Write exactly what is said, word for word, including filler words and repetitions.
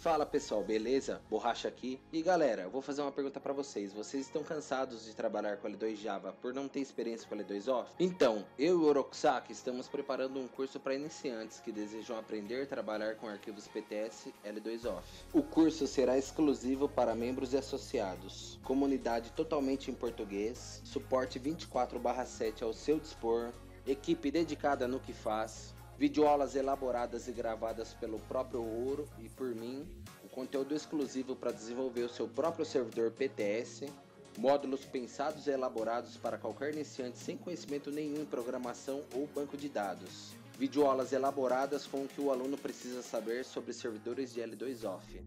Fala pessoal, beleza? Borracha aqui. E galera, eu vou fazer uma pergunta pra vocês. Vocês estão cansados de trabalhar com L dois Java por não ter experiência com L dois Off? Então, eu e o Horokussaky estamos preparando um curso para iniciantes que desejam aprender a trabalhar com arquivos P T S L dois Off. O curso será exclusivo para membros e associados, comunidade totalmente em português, suporte vinte e quatro barra sete ao seu dispor, equipe dedicada no que faz, videoaulas elaboradas e gravadas pelo próprio Ouro e por mim, o conteúdo exclusivo para desenvolver o seu próprio servidor P T S, módulos pensados e elaborados para qualquer iniciante sem conhecimento nenhum em programação ou banco de dados, videoaulas elaboradas com o que o aluno precisa saber sobre servidores de L dois Off.